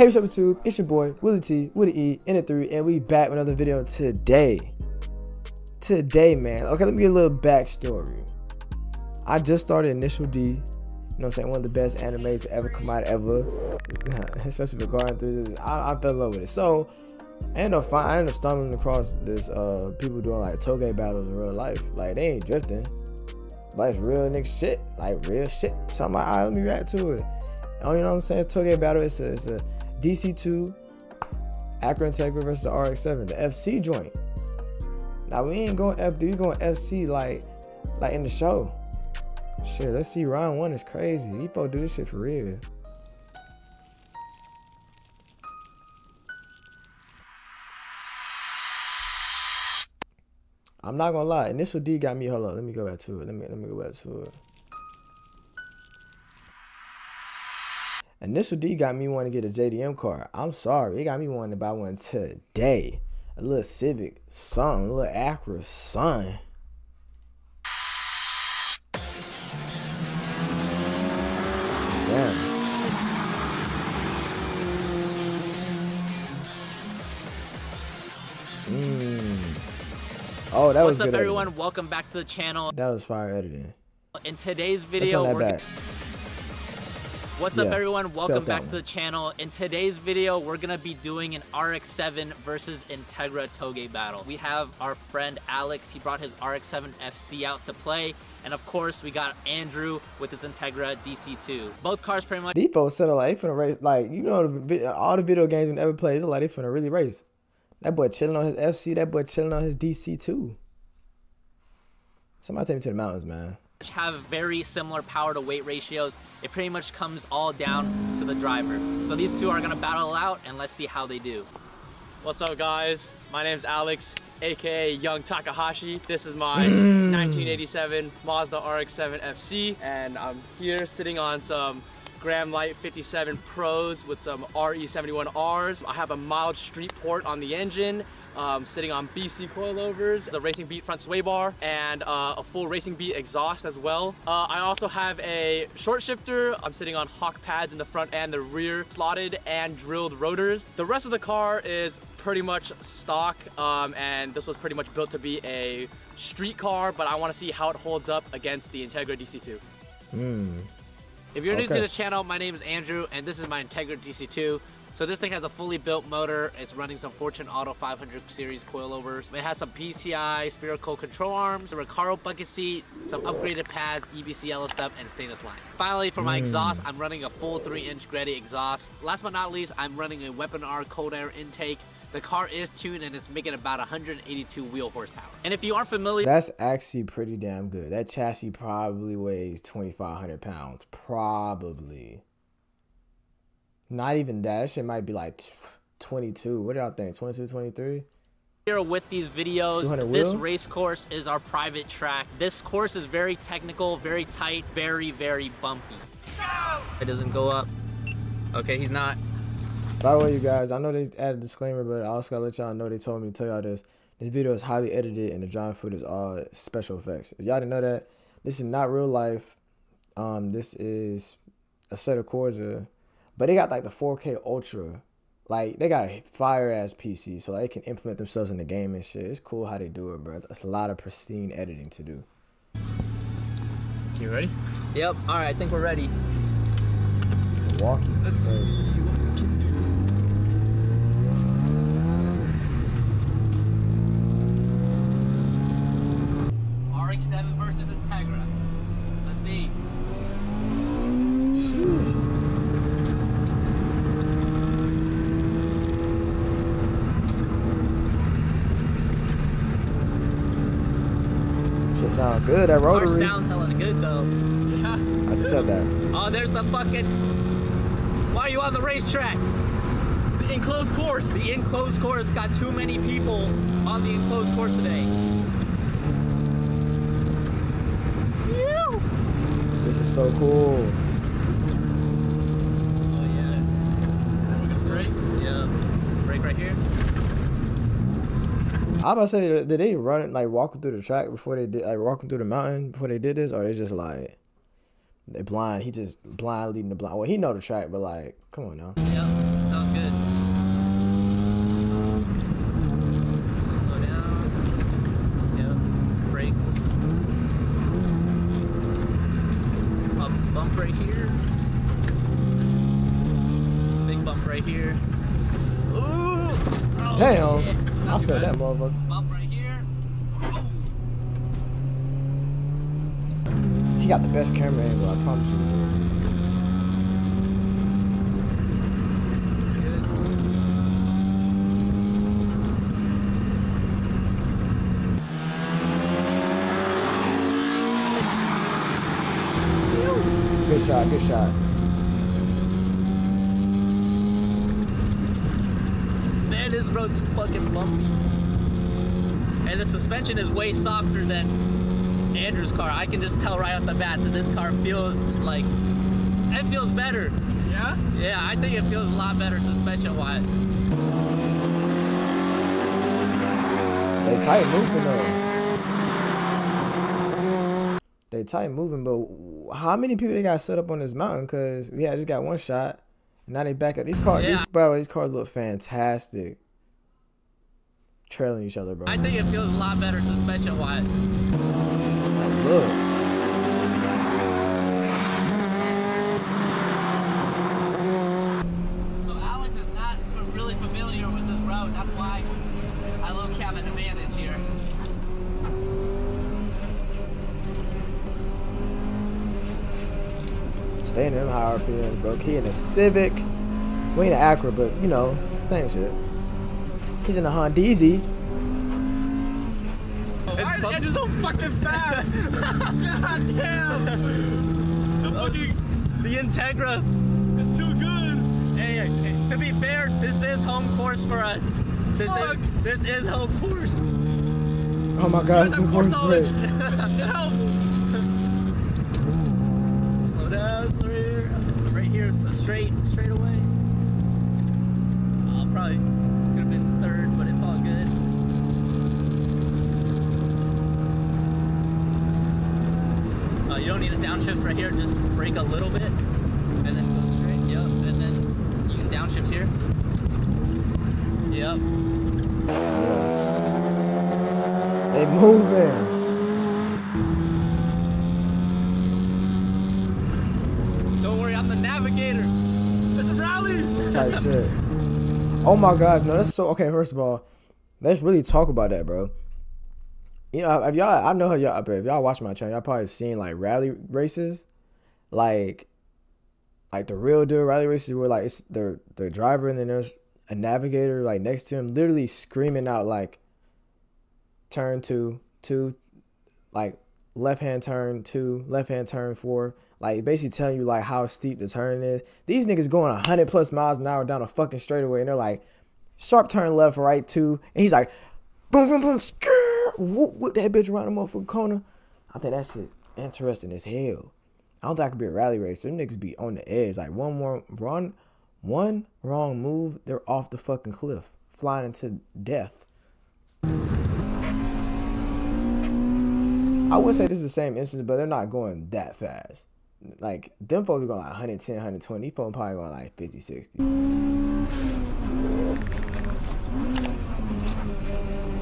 Hey, what's up YouTube? It's your boy Willie T, Willie E, and the 3, and we back with another video today. Man. Okay, let me get a little backstory. I just started Initial D, you know what I'm saying, one of the best animes to ever come out ever. Especially regarding through this, I fell in love with it. So I ended up stumbling across this people doing like touge battles in real life. Like they ain't drifting. Like it's real nigga shit. Like real shit. So I'm like, alright, let me react to it. Oh, you know what I'm saying? Touge battle, it's a DC2 Acura Integra versus the RX7, the FC joint. Now we ain't going FD, we going FC like in the show. Shit, let's see. Round one is crazy. You both do this shit for real. I'm not gonna lie, Initial D got me. Hold on, let me go back to it. Let me go back to it. Initial D got me wanting to get a JDM car. I'm sorry, it got me wanting to buy one today. A little Civic, son, a little Acura, son. Damn. Oh, that was good. What's up, everyone? Editing. Welcome back to the channel. That was fire editing. In today's video, we're gonna be doing an RX-7 versus Integra touge battle. We have our friend Alex, he brought his RX-7 FC out to play, and of course we got Andrew with his Integra DC2. Both cars pretty much. These folks said like they finna race, like you know all the video games we never played, it's like they finna really race. That boy chilling on his FC, that boy chilling on his DC2. Somebody take me to the mountains, man. Have very similar power to weight ratios. It pretty much comes all down to the driver. So these two are gonna battle out and let's see how they do. What's up guys? My name's Alex, AKA Young Takahashi. This is my 1987 Mazda RX-7 FC. And I'm here sitting on some Gram Lite 57 Pros with some RE71Rs. I have a mild street port on the engine, sitting on BC coilovers, the Racing Beat front sway bar, and a full Racing Beat exhaust as well. I also have a short shifter. I'm sitting on Hawk pads in the front and the rear, slotted and drilled rotors. The rest of the car is pretty much stock, and this was pretty much built to be a street car, but I want to see how it holds up against the Integra DC2. If you're new to the channel, my name is Andrew, and this is my Integra DC2. So this thing has a fully built motor. It's running some Fortune Auto 500 series coilovers. It has some PCI spherical control arms, a Recaro bucket seat, some upgraded pads, EBC yellow stuff, and stainless lines. Finally, for my exhaust, I'm running a full 3-inch Greddy exhaust. Last but not least, I'm running a Weapon R cold air intake. The car is tuned and it's making about 182 wheel horsepower. And if you aren't familiar, that's actually pretty damn good. That chassis probably weighs 2,500 pounds, probably. Not even that. That shit might be like 22. What do y'all think? 22, 23? Here with these videos, this race course is our private track. This course is very technical, very tight, very, very bumpy. No! It doesn't go up. Okay, he's not. By the way, you guys, I know they added a disclaimer, but I also gotta let y'all know they told me to tell y'all this. This video is highly edited and the drama food is all special effects. If y'all didn't know that, this is not real life. This is a set of Corsa, but they got like the 4K Ultra. Like, they got a fire-ass PC, so like, they can implement themselves in the game and shit. It's cool how they do it, bro. That's a lot of pristine editing to do. You ready? Yep. All right, I think we're ready. Milwaukee. Shit sound good, that rotary. Car sounds hella good though. Yeah. I just said that. Oh, there's the fucking... Why are you on the racetrack? The enclosed course. The enclosed course got too many people on the enclosed course today. Ew. This is so cool. Oh yeah. Are we gonna brake? Yeah. Brake right here. I'm about to say, did they run like walking through the track before they did, like walking through the mountain before they did this, or they just like they blind? He just blind leading the blind. Well, he know the track, but like, come on now. Yeah, that was good. right here. Ooh! Oh, damn! Shit. I'll throw that motherfucker. Bump right here. Oh. He got the best camera angle, I promise you. That's good. Good shot, good shot. This road's fucking bumpy. And the suspension is way softer than Andrew's car. I can just tell right off the bat that this car feels like, it feels better. Yeah? Yeah, I think it feels a lot better suspension-wise. They tight moving though. They tight moving, but how many people they got set up on this mountain? Cause yeah, I just got one shot. Now they back up. These cars, yeah. These cars look fantastic. Trailing each other, bro. I think it feels a lot better suspension-wise. Like, look. So Alex is not really familiar with this road. That's why I love cabin advantage here. Staying in high RPMs, bro. He in a Civic. We in an Acura, but you know, same shit. He's in a Hondeezy. Why are the engines so fucking fast? God damn! The Integra is too good. Hey, to be fair, this is home course for us. This is home course. Oh my God, it's the worst break. It helps. Straight away. I'll probably could have been third, but it's all good. You don't need a downshift right here. Just brake a little bit, and then go straight. Yep, and then you can downshift here. Yep. They moving. Navigator, it's a rally type shit. Oh my gosh, no, that's so okay. First of all, let's really talk about that, bro. You know, if y'all, I know how y'all, if y'all watch my channel, y'all probably seen like rally races, like the real deal rally races where like it's the driver and then there's a navigator like next to him, literally screaming out like turn two, like left-hand turn 2, left-hand turn 4. Like, basically telling you, like, how steep the turn is. These niggas going 100+ miles an hour down a fucking straightaway, and they're like, sharp turn left, right 2. And he's like, boom, boom, boom, skrrr, whoop, whoop that bitch around the motherfucking corner. I think that shit interesting as hell. I don't think I could be a rally race. Them niggas be on the edge. Like, one wrong move, they're off the fucking cliff, flying into death. I would say this is the same instance, but they're not going that fast. Like, them folks are going like 110, 120. These folks probably going like 50, 60.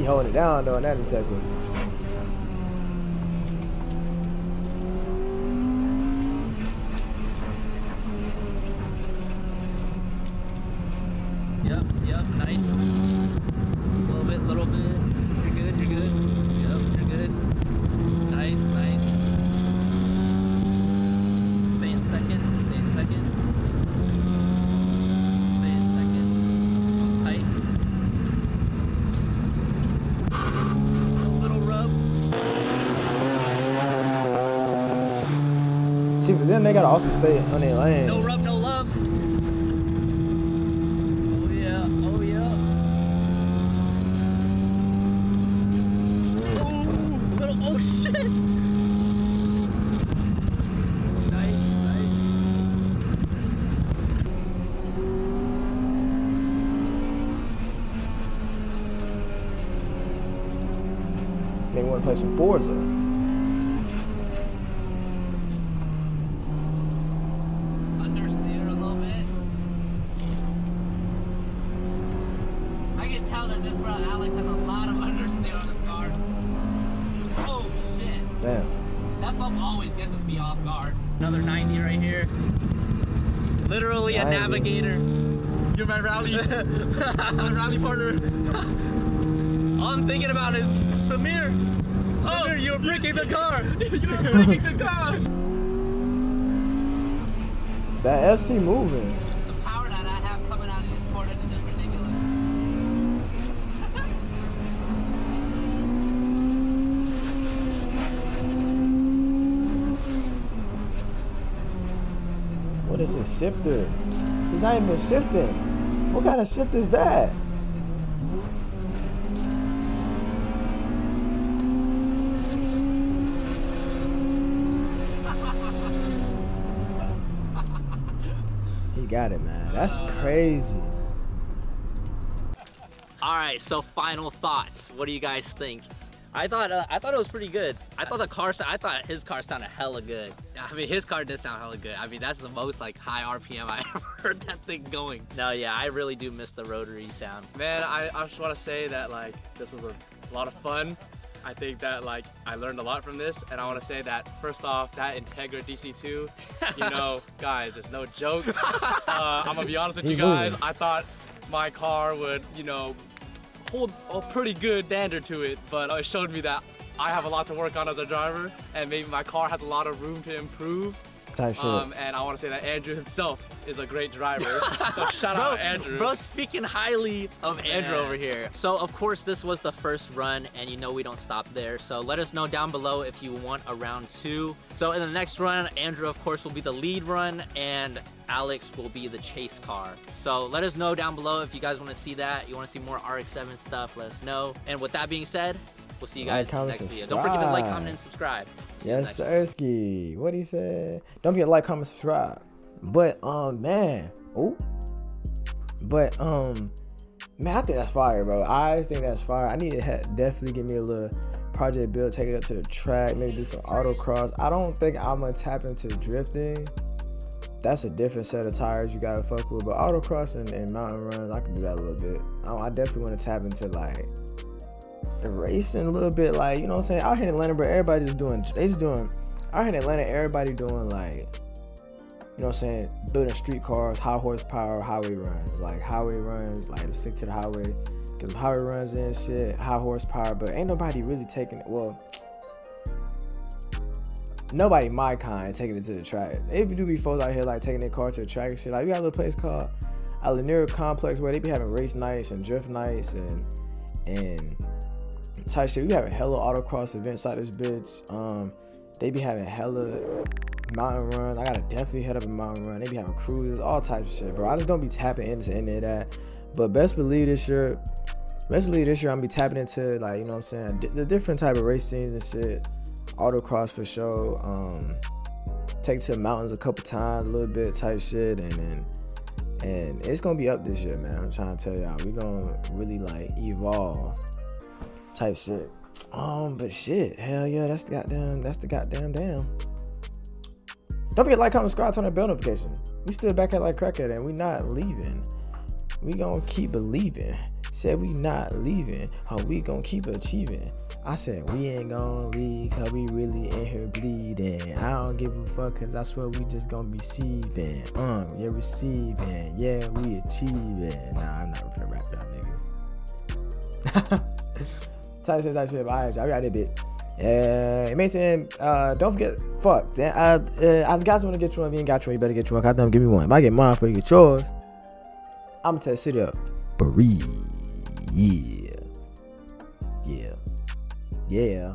He holding it down, though, in that Integra. Yep, yep, nice. Little bit. You're good. Yep, you're good. Nice, nice. Second, stay in second. Stay in second. This one's tight. A little rub. See, but then they gotta also stay on their lane. No rub, no love. Oh yeah, oh yeah. Oh, oh shit. They want to play some Forza. Understeer a little bit. I can tell that this brother Alex has a lot of understeer on this car. Oh shit. Damn. That bump always gets us off guard. Another 90 right here. Literally 90. A navigator. You're my rally, my rally partner. All I'm thinking about is Samir. Samir, you're breaking the car. You're breaking the car. That FC moving. The power that I have coming out of this Corsa is just ridiculous. What is this shifter? He's not even shifting. What kind of shift is that? Got it, man. That's crazy. All right, so final thoughts. What do you guys think? I thought it was pretty good. I thought his car sounded hella good. I mean, his car did sound hella good. I mean, that's the most like high RPM I ever heard that thing going. No, yeah, I really do miss the rotary sound. Man, I just want to say that like this was a lot of fun. I think that like I learned a lot from this, and I want to say that first off, that Integra DC2, you know, guys, it's no joke. I'm gonna be honest with you guys. I thought my car would, you know, hold a pretty good dander to it, but it showed me that I have a lot to work on as a driver, and maybe my car has a lot of room to improve. And I want to say that Andrew himself is a great driver, so shout out Andrew. Bro, speaking highly of Andrew over here. So of course this was the first run, and you know we don't stop there, so let us know down below if you want a round 2. So in the next run, Andrew of course will be the lead run, and Alex will be the chase car. So let us know down below if you guys want to see that. You want to see more RX-7 stuff, let us know. And with that being said, we'll see you guys next video. Don't forget to like, comment, and subscribe. Yes, Sirski. What he said. Don't forget to like, comment, subscribe. But man, man, I think that's fire, bro. I think that's fire. I need to definitely give me a little project build, take it up to the track, maybe do some autocross. I don't think I'm gonna tap into drifting. That's a different set of tires you gotta fuck with. But autocross and mountain runs, I can do that a little bit. I definitely want to tap into like the racing a little bit, like, you know what I'm saying? Out here in Atlanta, bro, everybody's just doing, out here in Atlanta, everybody doing like, you know what I'm saying, building street cars, high horsepower highway runs, like to stick to the highway, because highway runs and shit, high horsepower, but ain't nobody really taking it, well, nobody my kind taking it to the track. They do be folks out here like taking their car to the track and shit. Like, we got a little place called a Lanier complex where they be having race nights and drift nights and type shit. We having hella autocross events like this bitch. They be having hella mountain runs. I gotta definitely head up a mountain run. They be having cruises, all types of shit, bro. I just don't be tapping into any of that. But best believe this year, I'm gonna be tapping into, like, you know what I'm saying, the different type of race scenes and shit. Autocross for sure. Take to the mountains a couple times, a little bit type shit, and it's gonna be up this year, man. I'm trying to tell y'all, we gonna really like evolve. Type shit. But shit, hell yeah, that's the goddamn, damn. Don't forget to like, comment, subscribe, turn that bell notification. We still back at like crackhead, and we not leaving. We gonna keep believing. Said we not leaving, or we gonna keep achieving. I said we ain't gonna leave, cause we really in here bleeding. I don't give a fuck, cause I swear we just gonna be receiving. Yeah, receiving, yeah, we achieving. Nah, I'm not gonna rap y'all niggas. Type shit, but I got it, bit. Yeah, Mason. Don't forget. Fuck. Then I got someone to get you one. If you ain't got you one, you better get you one. God damn, give me one. If I get mine for you, get yours. I'ma tell the city up. Breathe. Yeah. Yeah. Yeah.